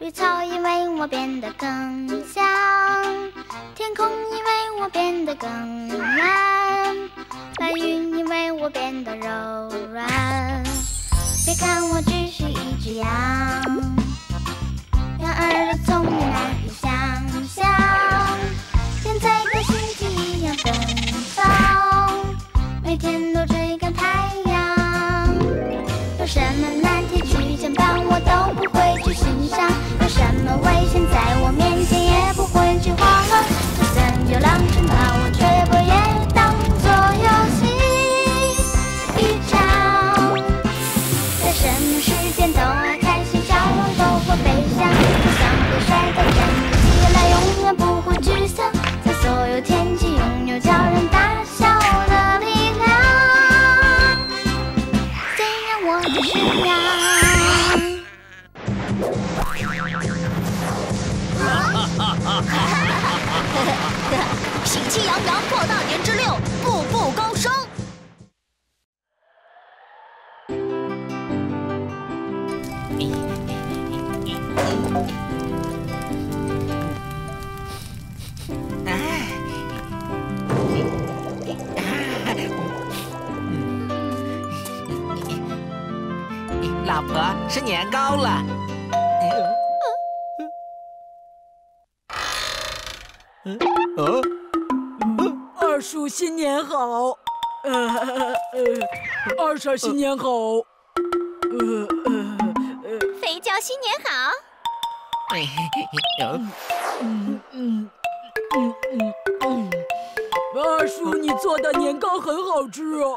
绿草因为我变得更香，天空因为我变得更蓝，白云因为我变得柔软。别看我只是一只羊，羊儿的聪明难以想象，天才跟心机一样奔放，每天都追赶太阳。有什么难题去抢答，我都不会去欣赏。 有什么危险在我面前也不会去慌乱，就算有浪声把我吹破，也当作游戏一场。在什么时间都爱开心，笑容都会飞翔，就像被甩到整个起来，永远不会沮丧，在所有天气拥有叫人大笑的力量。虽然我只是羊。 喜气洋洋过大年之六，步步高升。老婆，吃年糕了。 二叔新年好，二婶新年好，肥娇新年好。二叔，你做的年糕很好吃哦。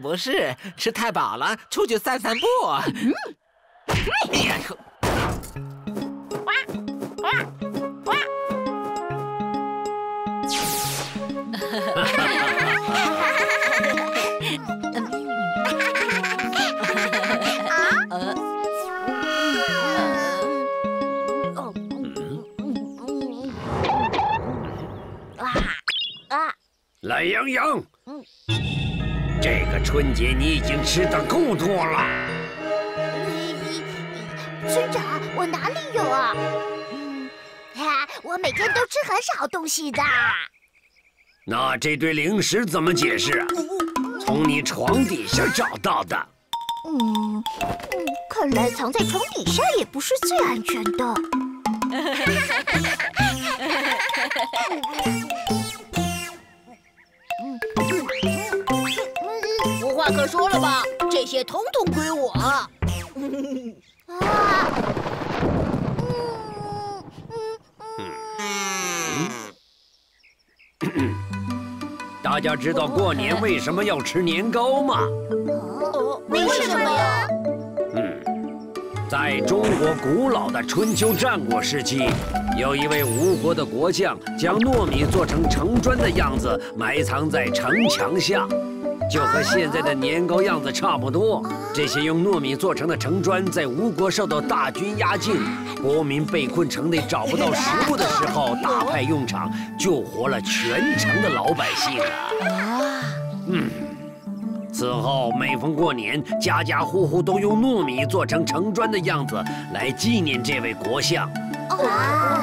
不是，吃太饱了，出去散散步。懒羊羊，这个春节你已经吃的够多了。村长，我哪里有啊？我每天都吃很少东西的。 那这堆零食怎么解释啊？从你床底下找到的。看来藏在床底下也不是最安全的。无话可说了吧？这些统统归我。大家知道过年为什么要吃年糕吗？为什么呀？在中国古老的春秋战国时期，有一位吴国的国将将糯米做成城砖的样子，埋藏在城墙下，就和现在的年糕样子差不多。这些用糯米做成的城砖，在吴国受到大军压境，国民被困城内找不到食物的时候，大派用场，救活了全城的老百姓啊！此后，每逢过年，家家户户都用糯米做成城砖的样子来纪念这位国相。哇！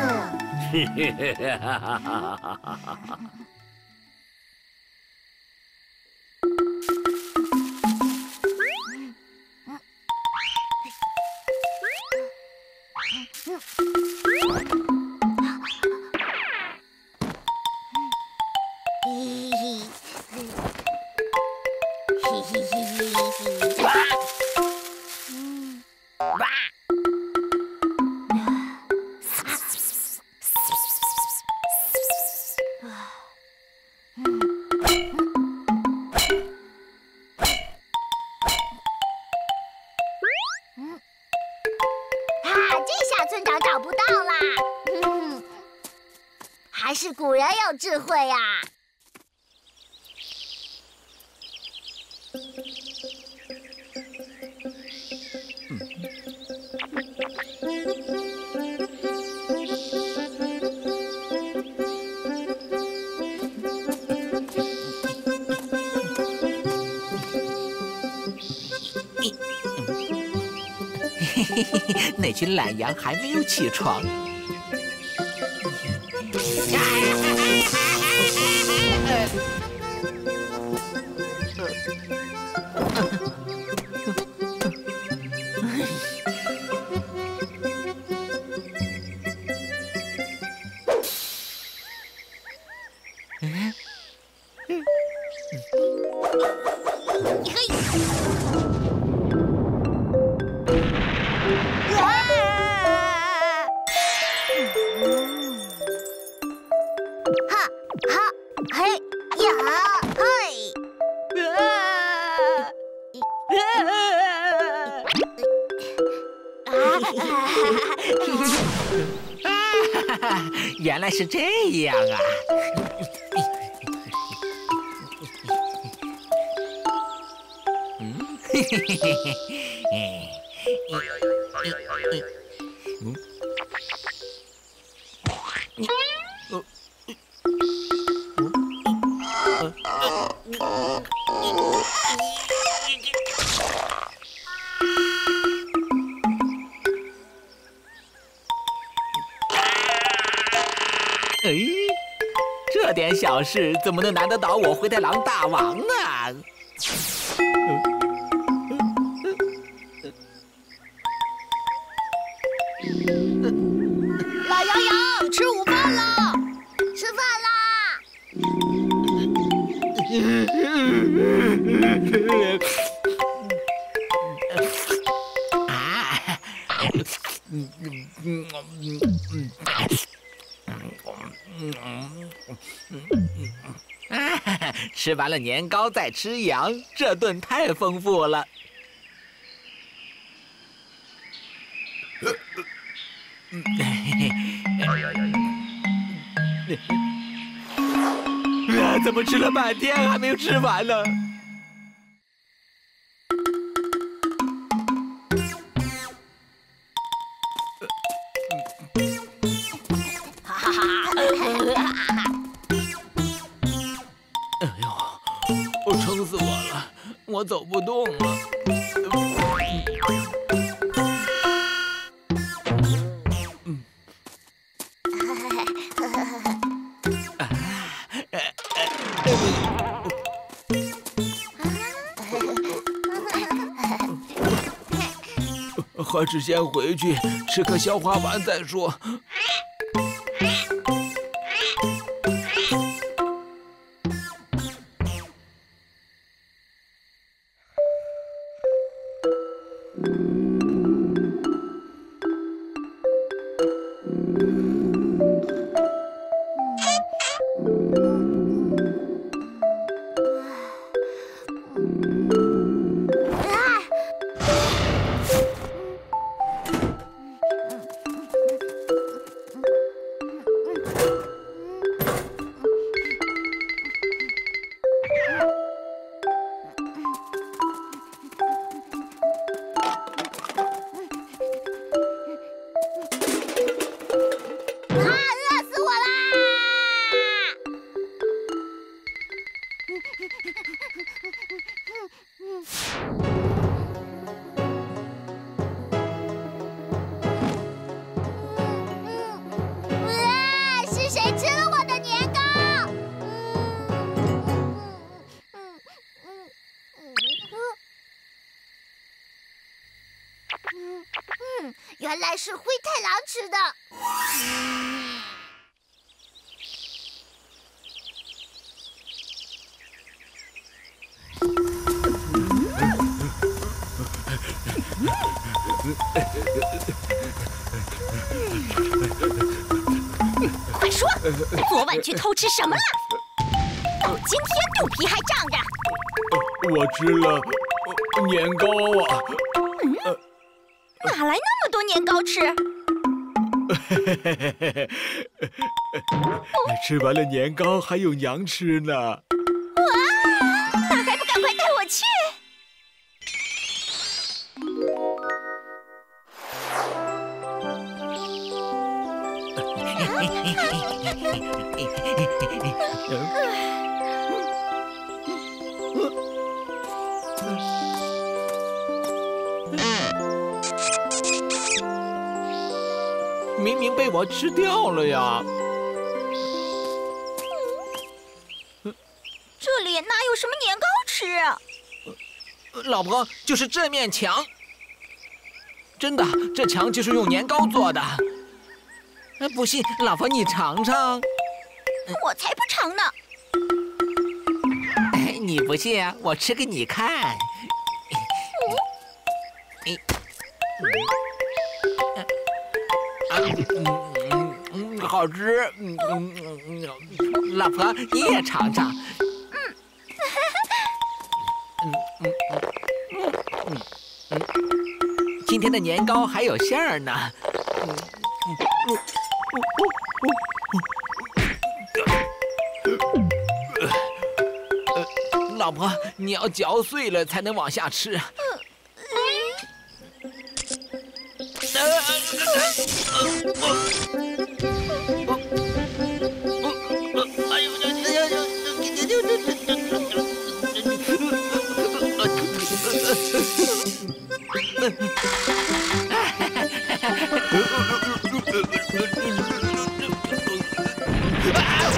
古人有智慧呀！嘿嘿嘿，那群懒羊还没有起床。 原来是这样啊！嘿嘿嘿嘿嘿，这点小事怎么能难得倒我灰太狼大王啊？懒羊羊，吃午饭了！吃饭啦！吃完了年糕再吃羊，这顿太丰富了。怎么吃了半天还没有吃完呢？ 我走不动了。还是先回去吃颗消化丸再说。 原来是灰太狼吃的。快说，昨晚去偷吃什么了？到今天肚皮还胀着。我吃了年糕啊。嗯，哪来那么多年糕吃？吃完了年糕还有娘吃呢。哇，那还不赶快带我去！ 明明被我吃掉了呀！这里哪有什么年糕吃？老婆，就是这面墙。真的，这墙就是用年糕做的。 不信，老婆你尝尝。我才不尝呢！你不信啊？我吃给你看。好吃。老婆你也尝尝。今天的年糕还有馅儿呢。 老婆，你要嚼碎了才能往下吃。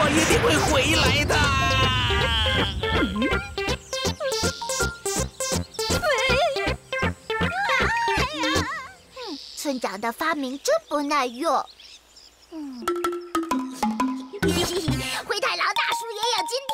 我一定会回来的。村长的发明真不耐用。灰太狼大叔也有今天。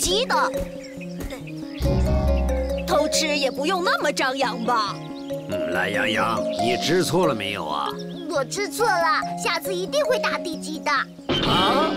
鸡的，偷吃也不用那么张扬吧。懒羊羊，你知错了没有啊？我知错了，下次一定会打地基的。啊！